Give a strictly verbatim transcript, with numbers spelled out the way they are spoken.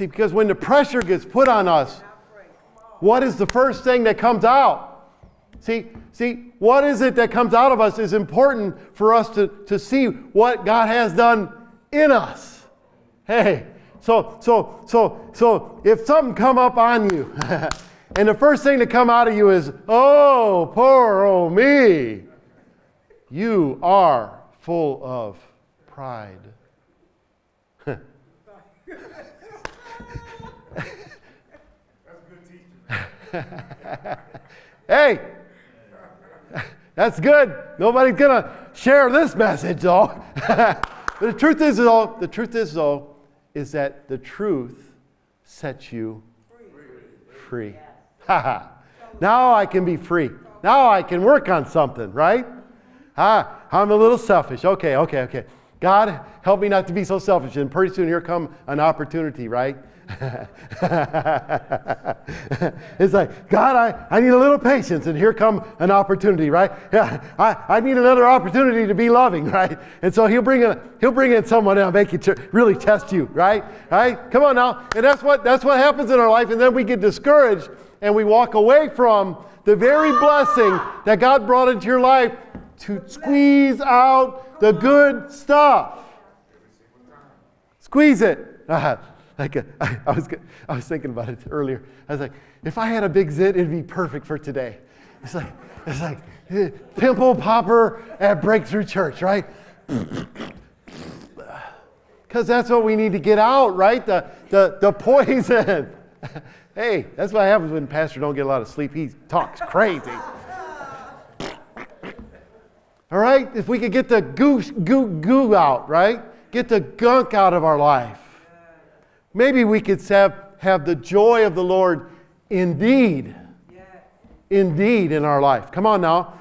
See, because when the pressure gets put on us, what is the first thing that comes out? See, see, what is it that comes out of us is important for us to, to see what God has done in us. Hey, so, so, so, so if something come up on you and the first thing to come out of you is, oh, poor old me, you are full of pride. Hey, that's good. Nobody's gonna share this message, though. The truth is, though, the truth is, though, is that the truth sets you free. Haha. Now I can be free. Now I can work on something, right? Ah, I'm a little selfish. Okay, okay, okay. God, help me not to be so selfish. And pretty soon here come an opportunity, right? It's like, God, I, I need a little patience, and here come an opportunity, right? Yeah, I, I need another opportunity to be loving, right? And so he'll bring in, he'll bring in someone and make you really test you, right? Right? Come on now. And that's what, that's what happens in our life, and then we get discouraged, and we walk away from the very blessing that God brought into your life to squeeze out the good stuff. Squeeze it. Uh-huh. Like a, I, I, was, I was thinking about it earlier. I was like, if I had a big zit, it'd be perfect for today. It's like, it's like pimple popper at Breakthrough Church, right? Because that's what we need to get out, right? The, the, the poison. Hey, that's what happens when pastor don't get a lot of sleep. He talks crazy. All right? If we could get the goo, goo, goo out, right? Get the gunk out of our life. Maybe we could have, have the joy of the Lord indeed, yes. indeed in our life. Come on now.